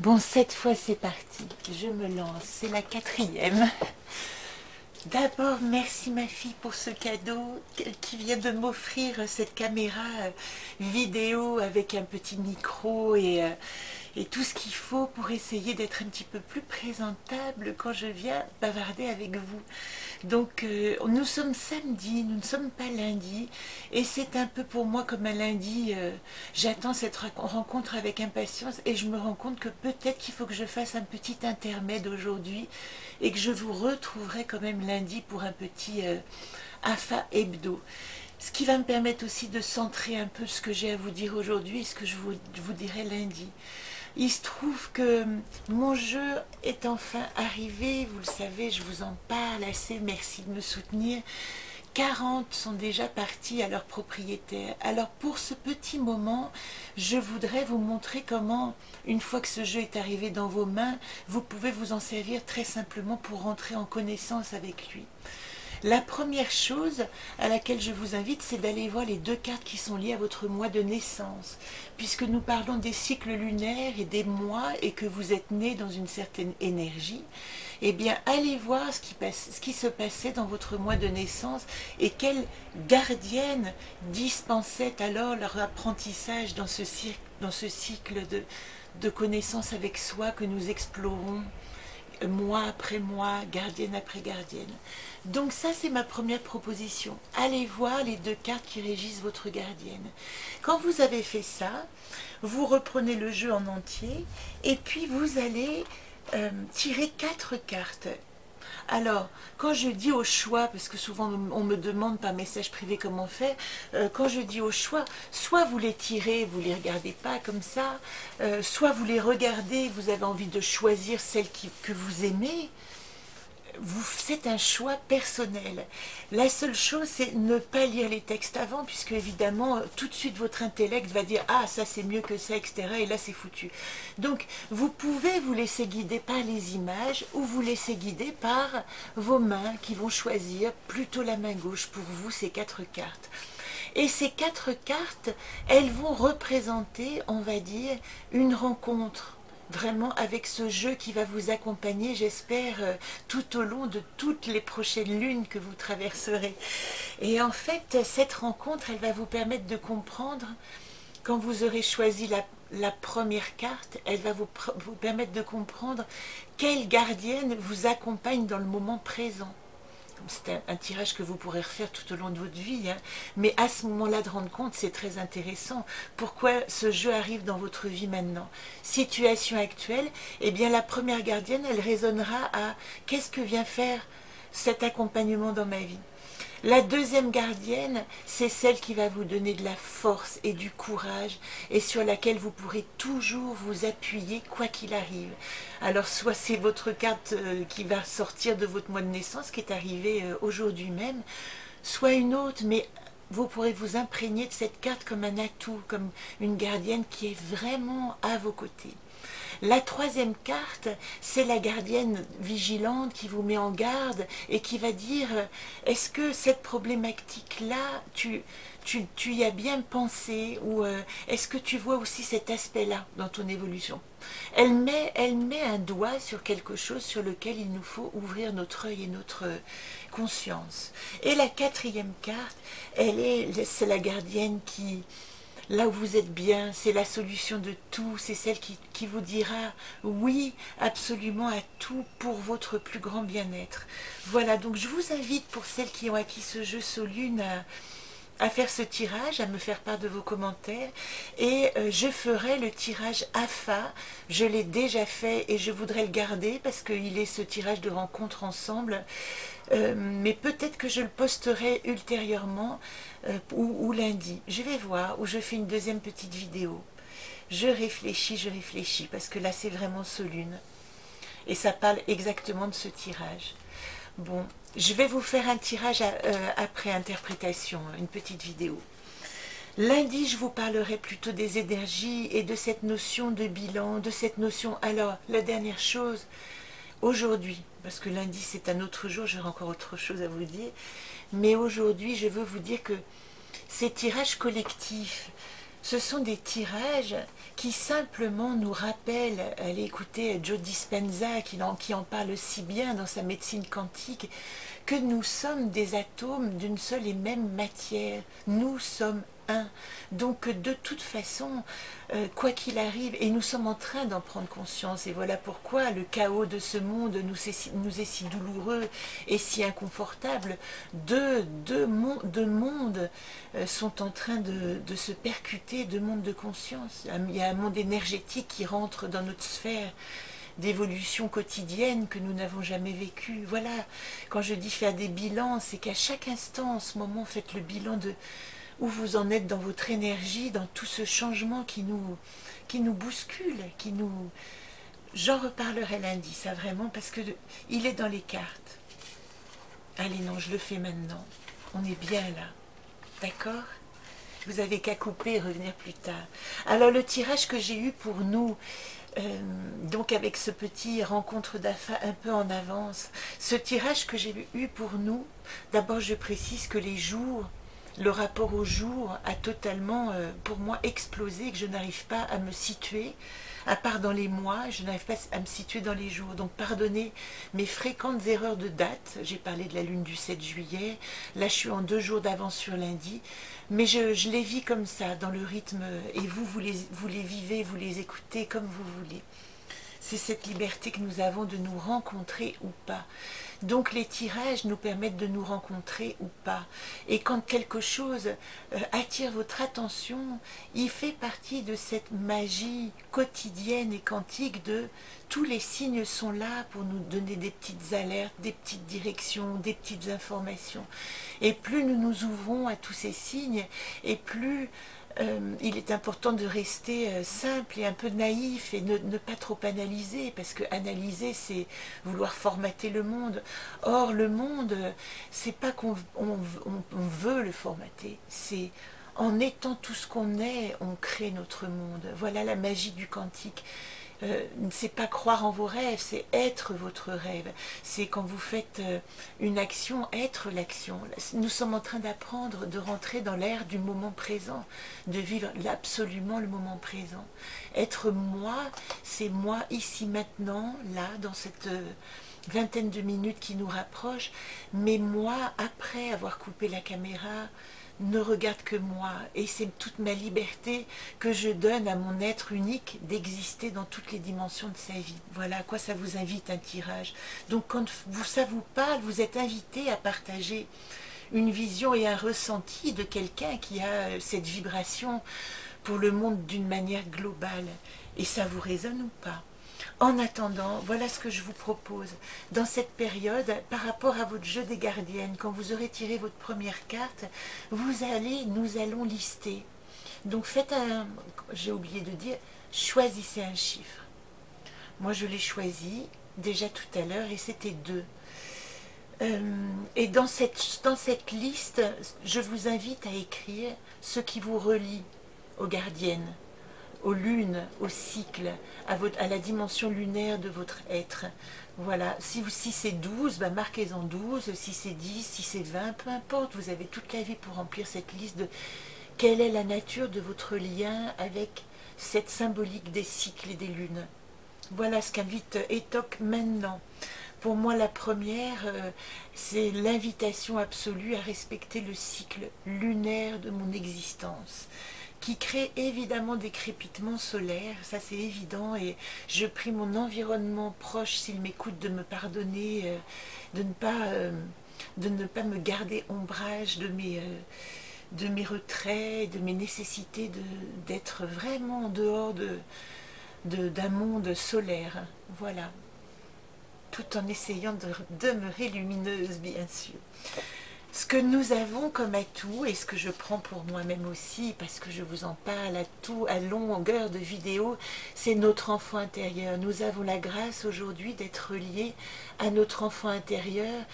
Bon, cette fois c'est parti, je me lance, c'est la quatrième. D'abord, merci ma fille pour ce cadeau qui vient de m'offrir, cette caméra vidéo avec un petit micro et tout ce qu'il faut pour essayer d'être un petit peu plus présentable quand je viens bavarder avec vous. Donc nous sommes samedi, nous ne sommes pas lundi, et c'est un peu pour moi comme un lundi. J'attends cette rencontre avec impatience et je me rends compte que peut-être qu'il faut que je fasse un petit intermède aujourd'hui et que je vous retrouverai quand même lundi pour un petit AFA hebdo. Ce qui va me permettre aussi de centrer un peu ce que j'ai à vous dire aujourd'hui et ce que je vous dirai lundi. Il se trouve que mon jeu est enfin arrivé, vous le savez, je vous en parle assez, merci de me soutenir. 40 sont déjà partis à leur propriétaire. Alors pour ce petit moment, je voudrais vous montrer comment, une fois que ce jeu est arrivé dans vos mains, vous pouvez vous en servir très simplement pour rentrer en connaissance avec lui. La première chose à laquelle je vous invite, c'est d'aller voir les deux cartes qui sont liées à votre mois de naissance. Puisque nous parlons des cycles lunaires et des mois et que vous êtes né dans une certaine énergie, eh bien allez voir ce qui se passait dans votre mois de naissance et quelle gardienne dispensait alors leur apprentissage dans ce cycle de connaissance avec soi que nous explorons. Mois après mois, gardienne après gardienne. Donc ça, c'est ma première proposition. Allez voir les deux cartes qui régissent votre gardienne. Quand vous avez fait ça, vous reprenez le jeu en entier et puis vous allez tirer 4 cartes. Alors, quand je dis au choix, parce que souvent on me demande par message privé comment faire, quand je dis au choix, soit vous les tirez, vous ne les regardez pas comme ça, soit vous les regardez, vous avez envie de choisir celle que vous aimez, c'est un choix personnel. La seule chose, c'est ne pas lire les textes avant, puisque évidemment, tout de suite, votre intellect va dire « Ah, ça c'est mieux que ça, etc. » et là, c'est foutu. Donc, vous pouvez vous laisser guider par les images ou vous laisser guider par vos mains qui vont choisir plutôt la main gauche pour vous, ces 4 cartes. Et ces 4 cartes, elles vont représenter, on va dire, une rencontre. Vraiment avec ce jeu qui va vous accompagner, j'espère, tout au long de toutes les prochaines lunes que vous traverserez. Et en fait, cette rencontre, elle va vous permettre de comprendre, quand vous aurez choisi la première carte, elle va vous permettre de comprendre quelle gardienne vous accompagne dans le moment présent. C'est un tirage que vous pourrez refaire tout au long de votre vie, hein. Mais à ce moment-là de rendre compte, c'est très intéressant. Pourquoi ce jeu arrive dans votre vie maintenant? Situation actuelle, eh bien la première gardienne, elle résonnera à « Qu'est-ce que vient faire cet accompagnement dans ma vie ?» La deuxième gardienne, c'est celle qui va vous donner de la force et du courage et sur laquelle vous pourrez toujours vous appuyer quoi qu'il arrive. Alors soit c'est votre carte qui va sortir de votre mois de naissance qui est arrivée aujourd'hui même, soit une autre, mais vous pourrez vous imprégner de cette carte comme un atout, comme une gardienne qui est vraiment à vos côtés. La troisième carte, c'est la gardienne vigilante qui vous met en garde et qui va dire « Est-ce que cette problématique-là, tu y as bien pensé ?» ou « Est-ce que tu vois aussi cet aspect-là dans ton évolution ?» Elle met un doigt sur quelque chose sur lequel il nous faut ouvrir notre œil et notre conscience. Et la quatrième carte, c'est la gardienne qui... Là où vous êtes bien, c'est la solution de tout, c'est celle qui vous dira oui absolument à tout pour votre plus grand bien-être. Voilà, donc je vous invite pour celles qui ont acquis ce jeu Solun à faire ce tirage, à me faire part de vos commentaires, et je ferai le tirage AFA, je l'ai déjà fait et je voudrais le garder parce qu'il est ce tirage de rencontre ensemble, mais peut-être que je le posterai ultérieurement ou lundi, je vais voir, ou je fais une deuxième petite vidéo, je réfléchis, parce que là c'est vraiment Solun, et ça parle exactement de ce tirage. Bon, je vais vous faire un tirage après interprétation, une petite vidéo. Lundi, je vous parlerai plutôt des énergies et de cette notion de bilan, de cette notion... Alors, la dernière chose, aujourd'hui, parce que lundi c'est un autre jour, j'aurai encore autre chose à vous dire, mais aujourd'hui je veux vous dire que ces tirages collectifs, Ce sont des tirages qui simplement nous rappellent, allez écouter Joe Dispenza qui en parle si bien dans sa médecine quantique, que nous sommes des atomes d'une seule et même matière, nous sommes un. Donc de toute façon, quoi qu'il arrive, et nous sommes en train d'en prendre conscience, et voilà pourquoi le chaos de ce monde nous est si douloureux et si inconfortable. Deux mondes sont en train de se percuter, deux mondes de conscience. Il y a un monde énergétique qui rentre dans notre sphère d'évolution quotidienne que nous n'avons jamais vécue. Voilà, quand je dis faire des bilans, c'est qu'à chaque instant, en ce moment, faites le bilan de où vous en êtes dans votre énergie, dans tout ce changement qui nous bouscule, qui nous... J'en reparlerai lundi, ça vraiment, parce que il est dans les cartes. Allez, non, je le fais maintenant. On est bien là, d'accord ? Vous n'avez qu'à couper et revenir plus tard. Alors, le tirage que j'ai eu pour nous, donc avec ce petit rencontre d'AFA un peu en avance, ce tirage que j'ai eu pour nous, d'abord, je précise que les jours... Le rapport au jour a totalement, pour moi, explosé, que je n'arrive pas à me situer, à part dans les mois, je n'arrive pas à me situer dans les jours. Donc pardonnez mes fréquentes erreurs de date, j'ai parlé de la lune du 7 juillet, là je suis en 2 jours d'avance sur lundi, mais je les vis comme ça, dans le rythme, et vous les vivez, vous les écoutez comme vous voulez. C'est cette liberté que nous avons de nous rencontrer ou pas. Donc les tirages nous permettent de nous rencontrer ou pas. Et quand quelque chose attire votre attention, il fait partie de cette magie quotidienne et quantique de tous les signes sont là pour nous donner des petites alertes, des petites directions, des petites informations. Et plus nous nous ouvrons à tous ces signes, et plus... il est important de rester simple et un peu naïf et ne pas trop analyser, parce que analyser c'est vouloir formater le monde. Or le monde, c'est pas qu'on veut le formater, c'est en étant tout ce qu'on est, on crée notre monde. Voilà la magie du quantique. C'est pas croire en vos rêves, c'est être votre rêve. C'est quand vous faites une action, être l'action. Nous sommes en train d'apprendre de rentrer dans l'ère du moment présent, de vivre absolument le moment présent. Être moi, c'est moi ici maintenant, là, dans cette vingtaine de minutes qui nous rapproche, mais moi, après avoir coupé la caméra, ne regarde que moi, et c'est toute ma liberté que je donne à mon être unique d'exister dans toutes les dimensions de sa vie. Voilà à quoi ça vous invite un tirage. Donc quand ça vous parle, vous êtes invité à partager une vision et un ressenti de quelqu'un qui a cette vibration pour le monde d'une manière globale, et ça vous résonne ou pas. En attendant, voilà ce que je vous propose dans cette période par rapport à votre jeu des gardiennes. Quand vous aurez tiré votre première carte, nous allons lister. Donc faites un, j'ai oublié de dire, choisissez un chiffre. Moi je l'ai choisi déjà tout à l'heure et c'était 2. Et dans cette liste, je vous invite à écrire ce qui vous relie aux gardiennes, aux lunes, au cycle, à la dimension lunaire de votre être. Voilà, si c'est 12, bah marquez-en 12, si c'est 10, si c'est 20, peu importe, vous avez toute la vie pour remplir cette liste de quelle est la nature de votre lien avec cette symbolique des cycles et des lunes. Voilà ce qu'invite Étoque maintenant. Pour moi, la première, c'est l'invitation absolue à respecter le cycle lunaire de mon existence, qui crée évidemment des crépitements solaires, ça c'est évident, et je prie mon environnement proche, s'il m'écoute, de me pardonner, de ne pas me garder ombrage de mes retraits, de mes nécessités d'être vraiment en dehors d'un monde solaire, voilà, tout en essayant de demeurer lumineuse, bien sûr. Ce que nous avons comme atout, et ce que je prends pour moi-même aussi, parce que je vous en parle à longueur de vidéo, c'est notre enfant intérieur. Nous avons la grâce aujourd'hui d'être reliés à notre enfant intérieur,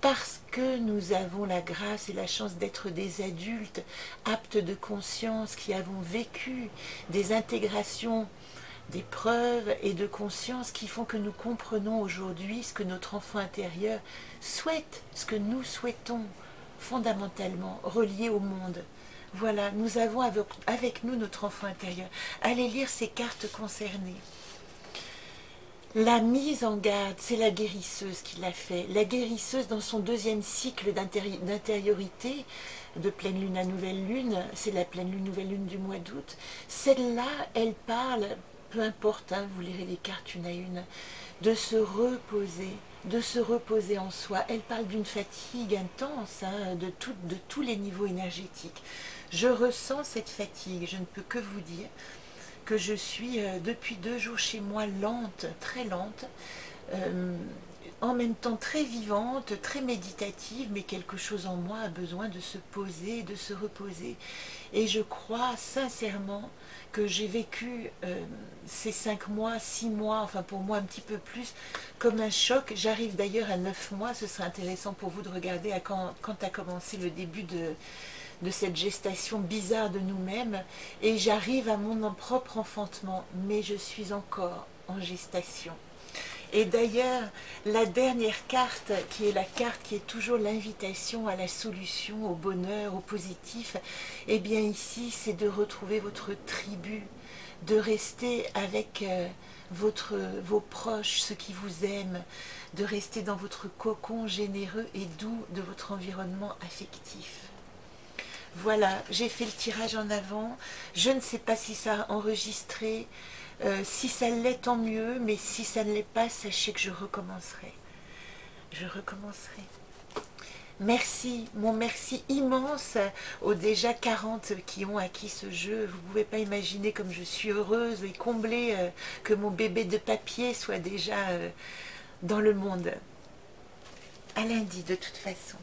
parce que nous avons la grâce et la chance d'être des adultes, aptes de conscience, qui avons vécu des intégrations, des preuves et de conscience qui font que nous comprenons aujourd'hui ce que notre enfant intérieur souhaite, ce que nous souhaitons fondamentalement, relié au monde, Voilà, nous avons avec nous notre enfant intérieur. Allez lire ces cartes concernées. La mise en garde, c'est la guérisseuse qui l'a fait. La guérisseuse, dans son deuxième cycle d'intériorité, de pleine lune à nouvelle lune, c'est la pleine lune, nouvelle lune du mois d'août. Celle-là, elle parle, peu importe, hein, vous lirez les cartes une à une, de se reposer en soi. Elle parle d'une fatigue intense, hein, de tous les niveaux énergétiques. Je ressens cette fatigue, je ne peux que vous dire que je suis depuis 2 jours chez moi lente, très lente, en même temps très vivante, très méditative, mais quelque chose en moi a besoin de se poser, de se reposer. Et je crois sincèrement que j'ai vécu ces 5 mois, 6 mois, enfin pour moi un petit peu plus, comme un choc. J'arrive d'ailleurs à 9 mois, ce serait intéressant pour vous de regarder à quand a commencé le début de cette gestation bizarre de nous-mêmes, et j'arrive à mon propre enfantement, mais je suis encore en gestation. Et d'ailleurs, la dernière carte, qui est la carte qui est toujours l'invitation à la solution, au bonheur, au positif, eh bien ici, c'est de retrouver votre tribu, de rester avec vos proches, ceux qui vous aiment, de rester dans votre cocon généreux et doux de votre environnement affectif. Voilà, j'ai fait le tirage en avant, je ne sais pas si ça a enregistré, si ça l'est tant mieux, mais si ça ne l'est pas, sachez que je recommencerai, Merci, mon merci immense aux déjà 40 qui ont acquis ce jeu. Vous ne pouvez pas imaginer comme je suis heureuse et comblée que mon bébé de papier soit déjà dans le monde. À lundi de toute façon.